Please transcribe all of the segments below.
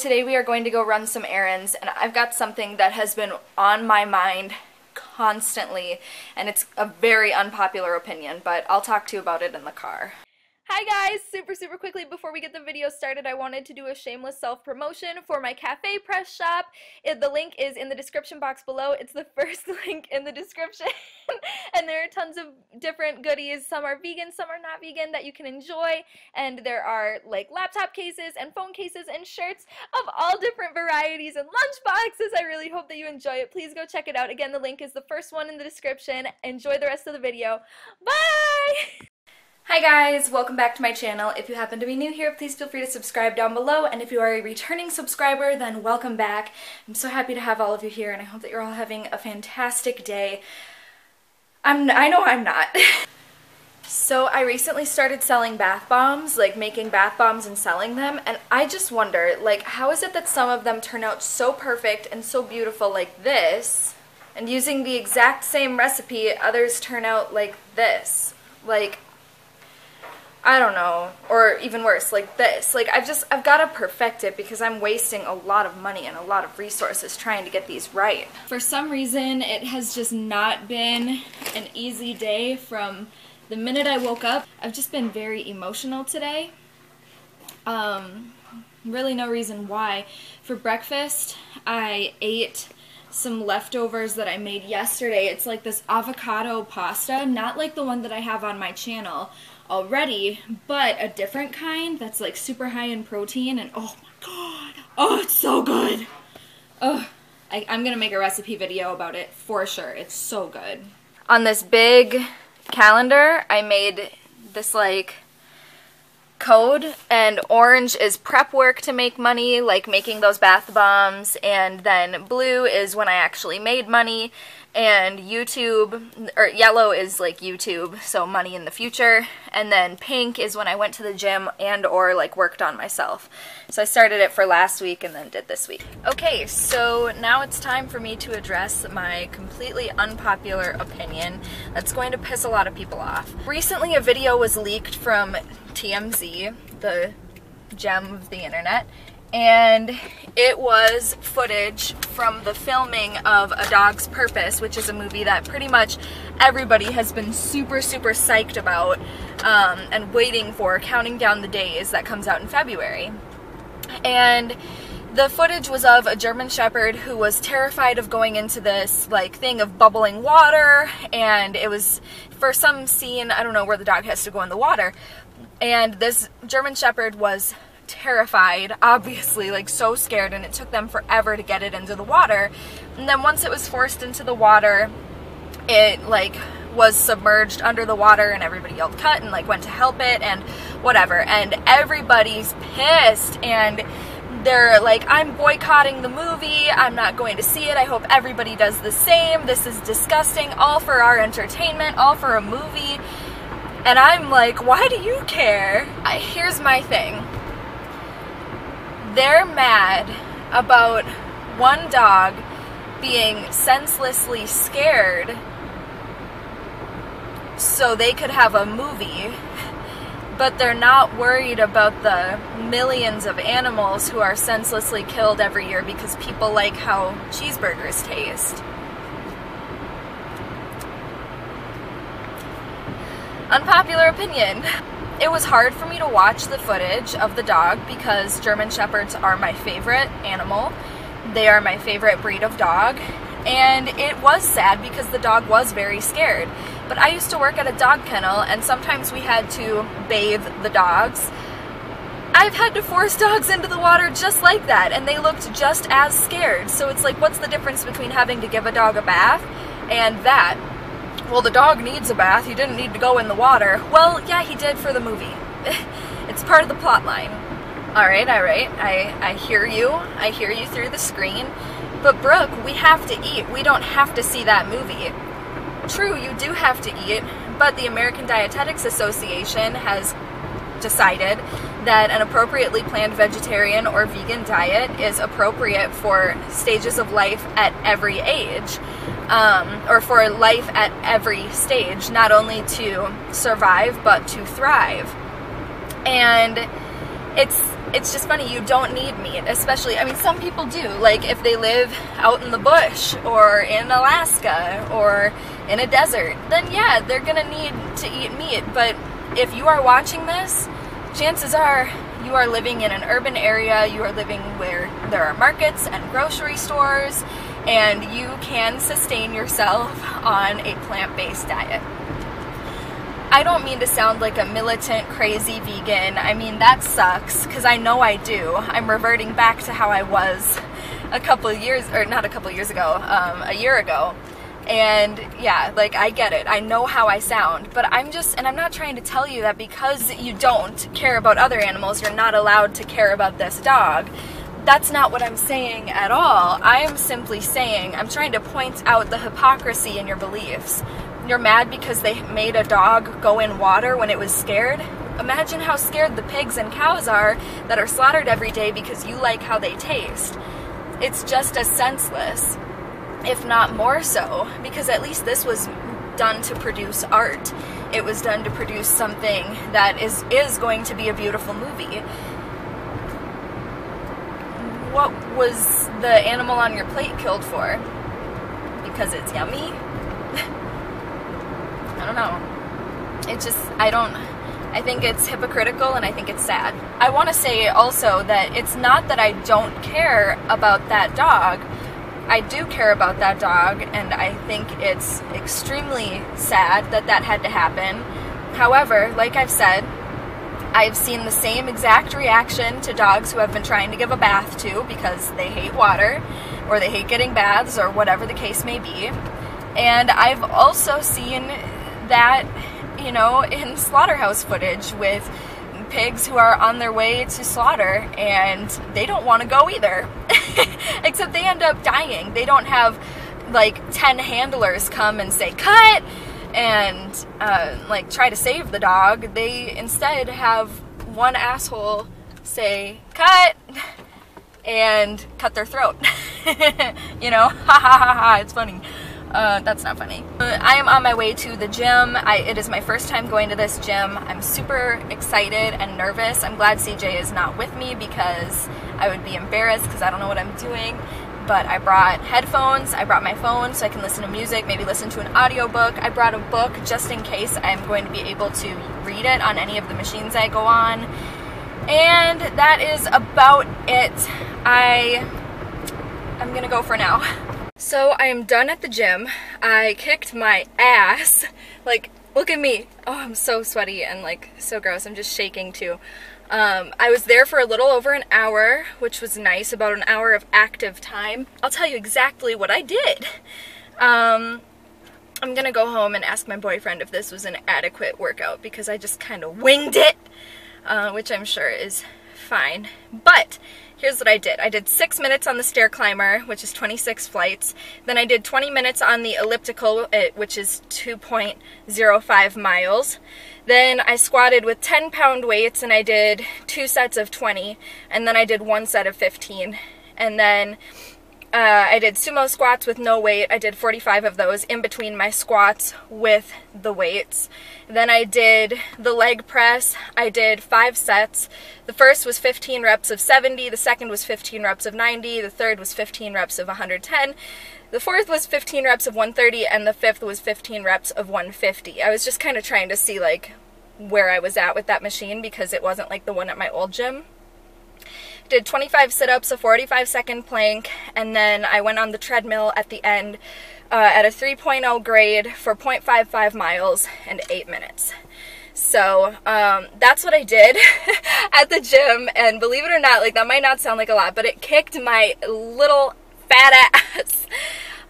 Today we are going to go run some errands, and I've got something that has been on my mind constantly, and it's a very unpopular opinion, but I'll talk to you about it in the car. Hi guys! Super quickly before we get the video started, I wanted to do a shameless self-promotion for my Cafe Press shop. The link is in the description box below. It's the first link in the description. And there are tons of different goodies. Some are vegan, some are not vegan, that you can enjoy. And there are like laptop cases and phone cases and shirts of all different varieties and lunch boxes. I really hope that you enjoy it. Please go check it out. Again, the link is the first one in the description. Enjoy the rest of the video. Bye! Hi guys, welcome back to my channel. If you happen to be new here, please feel free to subscribe down below, and if you are a returning subscriber, then welcome back. I'm so happy to have all of you here, and I hope that you're all having a fantastic day. I know I'm not. So I recently started selling bath bombs, like making bath bombs and selling them, and I just wonder, like, how is it that some of them turn out so perfect and so beautiful like this, and using the exact same recipe, others turn out like this? Like, I don't know, or even worse, like this. Like, I've got to perfect it because I'm wasting a lot of money and a lot of resources trying to get these right. For some reason, it has just not been an easy day from the minute I woke up. I've just been very emotional today. Really no reason why. For breakfast, I ate some leftovers that I made yesterday. It's like this avocado pasta, not like the one that I have on my channel already, but a different kind that's like super high in protein, and oh my god, oh, it's so good. Oh, I'm gonna make a recipe video about it for sure. It's so good. On this big calendar, I made this like code, and orange is prep work to make money, like making those bath bombs, and then blue is when I actually made money, and YouTube, or yellow is like YouTube, so money in the future, and then pink is when I went to the gym and or like worked on myself. So I started it for last week and then did this week. Okay, so now it's time for me to address my completely unpopular opinion that's going to piss a lot of people off. Recently a video was leaked from TMZ, the gem of the internet, and it was footage from the filming of A Dog's Purpose, which is a movie that pretty much everybody has been super psyched about and waiting for, counting down the days, that comes out in February. And the footage was of a German Shepherd who was terrified of going into this like thing of bubbling water, and it was for some scene, I don't know, where the dog has to go in the water, and this German Shepherd was terrified, obviously, like so scared, and it took them forever to get it into the water. And then once it was forced into the water, it like was submerged under the water, and everybody yelled cut and like went to help it and whatever, and everybody's pissed, and they're like, I'm boycotting the movie, I'm not going to see it, I hope everybody does the same, this is disgusting, all for our entertainment, all for a movie. And I'm like, why do you care? Here's my thing. They're mad about one dog being senselessly scared so they could have a movie, but they're not worried about the millions of animals who are senselessly killed every year because people like how cheeseburgers taste. Unpopular opinion. It was hard for me to watch the footage of the dog because German Shepherds are my favorite animal. They are my favorite breed of dog, and it was sad because the dog was very scared. But I used to work at a dog kennel, and sometimes we had to bathe the dogs. I've had to force dogs into the water just like that, and they looked just as scared. So it's like, what's the difference between having to give a dog a bath and that? Well, the dog needs a bath, he didn't need to go in the water. Well, yeah, he did for the movie. It's part of the plot line. All right, I hear you. I hear you through the screen. But Brooke, we have to eat. We don't have to see that movie. True, you do have to eat, but the American Dietetics Association has decided that an appropriately planned vegetarian or vegan diet is appropriate for stages of life at every age, or for life at every stage, not only to survive but to thrive. And it's it's just funny, you don't need meat, especially, I mean, some people do, like if they live out in the bush or in Alaska or in a desert, then yeah, they're gonna need to eat meat. But if you are watching this, chances are you are living in an urban area, you are living where there are markets and grocery stores, and you can sustain yourself on a plant-based diet. I don't mean to sound like a militant, crazy vegan. I mean, that sucks, because I know I do. I'm reverting back to how I was a couple years, or not a couple years ago, a year ago. And yeah, like, I get it. I know how I sound, but I'm just, and I'm not trying to tell you that because you don't care about other animals, you're not allowed to care about this dog. That's not what I'm saying at all. I am simply saying, I'm trying to point out the hypocrisy in your beliefs. You're mad because they made a dog go in water when it was scared? Imagine how scared the pigs and cows are that are slaughtered every day because you like how they taste. It's just as senseless, if not more so, because at least this was done to produce art. It was done to produce something that is going to be a beautiful movie. What was the animal on your plate killed for? Because it's yummy? I don't know. It's just, I think it's hypocritical, and I think it's sad. I want to say also that it's not that I don't care about that dog. I do care about that dog, and I think it's extremely sad that that had to happen. However, like I've said, I've seen the same exact reaction to dogs who I've been trying to give a bath to because they hate water, or they hate getting baths, or whatever the case may be. And I've also seen that, you know, in slaughterhouse footage with pigs who are on their way to slaughter, and they don't want to go either, except they end up dying. They don't have like 10 handlers come and say cut and like try to save the dog. They instead have one asshole say cut and cut their throat. You know, ha ha ha ha, it's funny. That's not funny. I am on my way to the gym. It is my first time going to this gym. I'm super excited and nervous. I'm glad CJ is not with me because I would be embarrassed because I don't know what I'm doing. But I brought headphones, I brought my phone so I can listen to music, maybe listen to an audiobook. I brought a book just in case I'm going to be able to read it on any of the machines I go on. And that is about it. I'm gonna go for now. So I am done at the gym. I kicked my ass. Like, look at me. Oh, I'm so sweaty and like so gross. I'm just shaking too. I was there for a little over an hour, which was nice, about an hour of active time. I'll tell you exactly what I did. I'm gonna go home and ask my boyfriend if this was an adequate workout because I just kind of winged it, which I'm sure is fine. But here's what I did. I did 6 minutes on the stair climber, which is 26 flights. Then I did 20 minutes on the elliptical, which is 2.05 miles. Then I squatted with 10-pound weights, and I did 2 sets of 20. And then I did 1 set of 15. And then I did sumo squats with no weight. I did 45 of those in between my squats with the weights. Then I did the leg press. I did 5 sets. The first was 15 reps of 70. The second was 15 reps of 90. The third was 15 reps of 110. The fourth was 15 reps of 130. And the fifth was 15 reps of 150. I was just kind of trying to see like where I was at with that machine because it wasn't like the one at my old gym. Did 25 sit-ups, a 45-second plank, and then I went on the treadmill at the end at a 3.0 grade for 0.55 miles and 8 minutes. So that's what I did at the gym, and believe it or not, like that might not sound like a lot, but it kicked my little fat ass.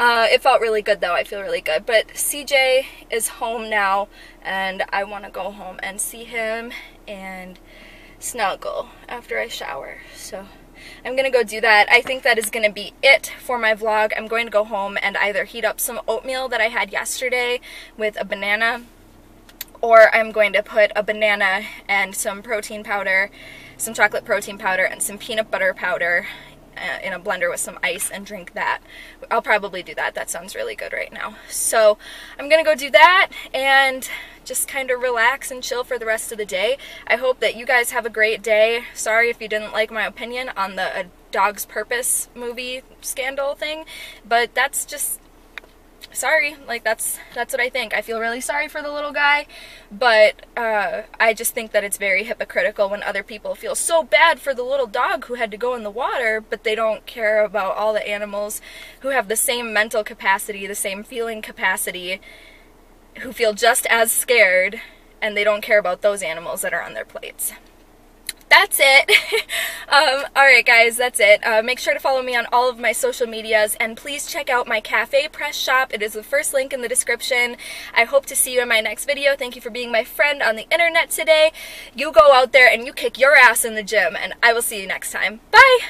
It felt really good though. I feel really good. But CJ is home now, and I want to go home and see him and snuggle after I shower, so I'm gonna go do that. I think that is gonna be it for my vlog. I'm going to go home and either heat up some oatmeal that I had yesterday with a banana, or I'm going to put a banana and some protein powder, some chocolate protein powder, and some peanut butter powder in a blender with some ice and drink that. I'll probably do that. That sounds really good right now. So I'm gonna go do that and just kind of relax and chill for the rest of the day. I hope that you guys have a great day. Sorry if you didn't like my opinion on the A Dog's Purpose movie scandal thing, but that's just, sorry, like that's what I think. I feel really sorry for the little guy, but I just think that it's very hypocritical when other people feel so bad for the little dog who had to go in the water, but they don't care about all the animals who have the same mental capacity, the same feeling capacity, who feel just as scared, and they don't care about those animals that are on their plates. That's it. Alright guys, that's it. Make sure to follow me on all of my social medias, and please check out my Cafe Press shop. It is the first link in the description. I hope to see you in my next video. Thank you for being my friend on the internet today. You go out there and you kick your ass in the gym, and I will see you next time. Bye!